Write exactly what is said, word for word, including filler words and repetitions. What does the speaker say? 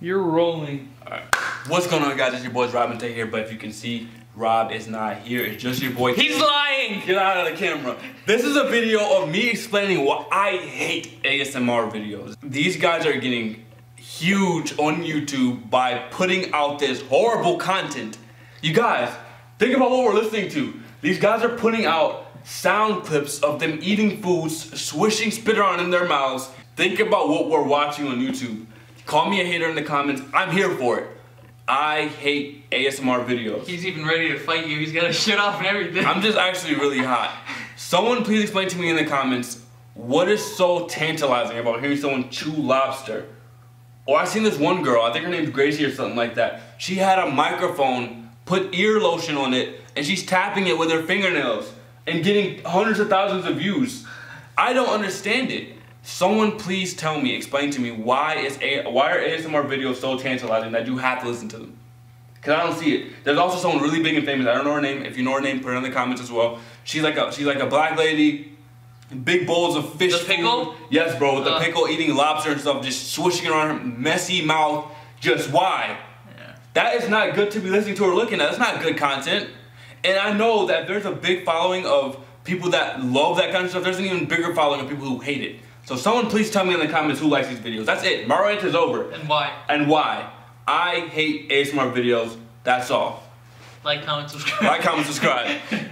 You're rolling. All right. What's going on, guys? It's your boy Robin Tate here, but if you can see, Rob is not here. It's just your boy. He's lying! Get out of the camera. This is a video of me explaining why I hate A S M R videos. These guys are getting huge on YouTube by putting out this horrible content. You guys, think about what we're listening to. These guys are putting out sound clips of them eating foods, swishing spit around in their mouths. Think about what we're watching on YouTube. Call me a hater in the comments. I'm here for it. I hate A S M R videos. He's even ready to fight you. He's got his shit off and everything. I'm just actually really hot. Someone please explain to me in the comments, what is so tantalizing about hearing someone chew lobster? Or I seen this one girl, I think her name's Gracie or something like that. She had a microphone, put ear lotion on it, and she's tapping it with her fingernails and getting hundreds of thousands of views. I don't understand it. Someone please tell me, explain to me, why is a why are A S M R videos so tantalizing that you have to listen to them? Because I don't see it. There's also someone really big and famous. I don't know her name. If you know her name, put it in the comments as well. She's like a she's like a black lady, big bowls of fish. The pickle? Food. Yes, bro, with uh. the pickle, eating lobster and stuff, just swishing around her messy mouth. Just why? Yeah. That is not good to be listening to or looking at. That's not good content. And I know that there's a big following of people that love that kind of stuff. There's an even bigger following of people who hate it. So someone please tell me in the comments who likes these videos. That's it. My rant is over. And why? And why? I hate A S M R videos. That's all. Like, comment, subscribe. Like, comment, subscribe.